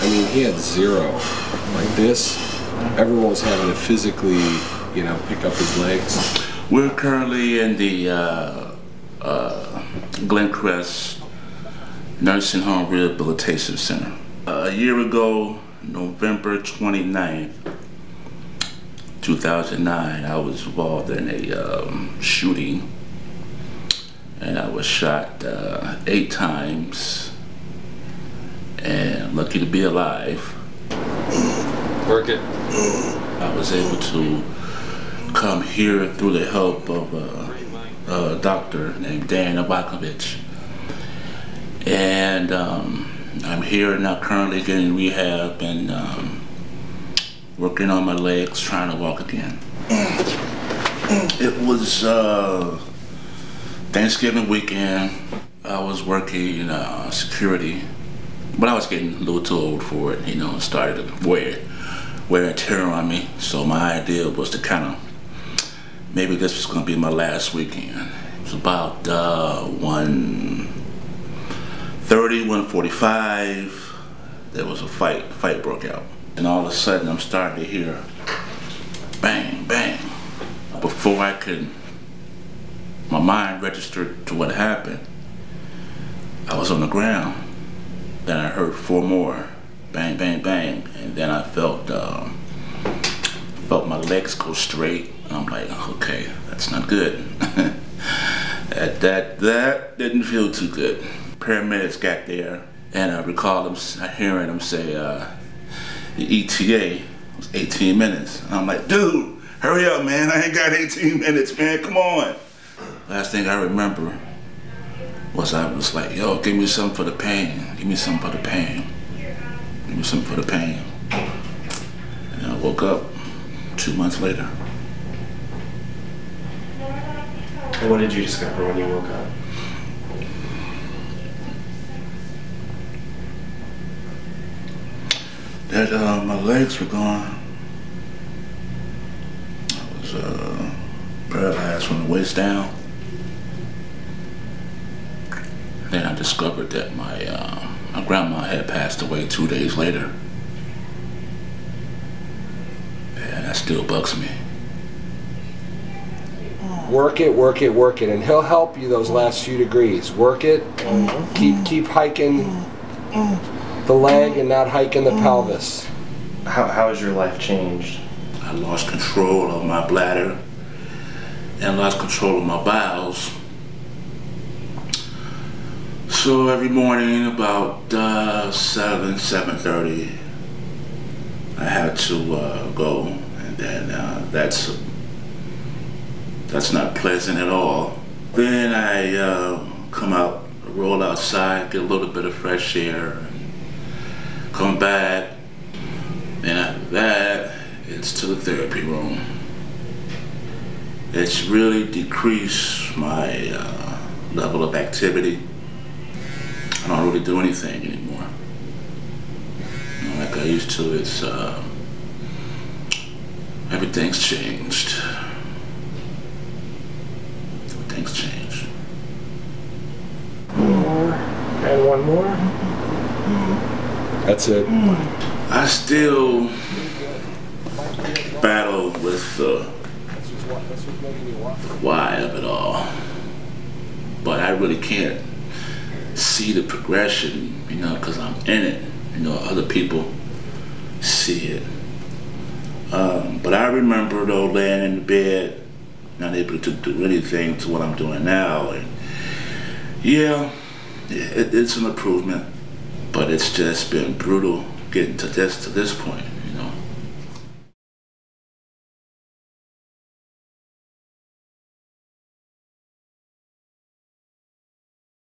I mean, he had zero. Like this, everyone was having to physically, you know, pick up his legs. We're currently in the Glencrest Nursing Home Rehabilitation Center. A year ago, November 29th, 2009, I was involved in a shooting, and I was shot 8 times, and lucky to be alive. Work it. I was able to come here through the help of a doctor named Dan Iwakovich, and I'm here now currently getting rehab and working on my legs, trying to walk again. It was Thanksgiving weekend. I was working in security, but I was getting a little too old for it, you know, and started to wear and tear on me. So my idea was to kind of, maybe this was going to be my last weekend. It was about 1:45, there was a fight broke out. And all of a sudden I'm starting to hear bang, bang. Before I could, my mind registered to what happened, I was on the ground. Then I heard 4 more, bang, bang, bang. And then I felt my legs go straight. And I'm like, okay, that's not good. that didn't feel too good. Paramedics got there, and I recall them hearing them say the ETA was 18 minutes. And I'm like, dude, hurry up, man. I ain't got 18 minutes, man. Come on. Last thing I remember was I was like, yo, give me something for the pain. Give me something for the pain. Give me something for the pain. And I woke up 2 months later. What did you discover when you woke up? That my legs were gone. I was paralyzed from the waist down. Then I discovered that my my grandma had passed away 2 days later, and that still bugs me. Work it, work it, work it, and he'll help you those last few degrees. Work it, keep hiking. The leg and not hiking the pelvis. How has your life changed? I lost control of my bladder and lost control of my bowels. So every morning about 7:30, I had to go, and then that's not pleasant at all. Then I come out, roll outside, get a little bit of fresh air, come back, and after that, it's to the therapy room. It's really decreased my level of activity. I don't really do anything anymore. You know, like I used to, it's, everything's changed. Everything's changed. One more, and one more. Mm-hmm. That's it. I still battle with the why of it all, but I really can't see the progression, you know, because I'm in it. You know, other people see it. But I remember though laying in the bed, not able to do anything to what I'm doing now. And yeah, it's an improvement. But it's just been brutal getting to this point.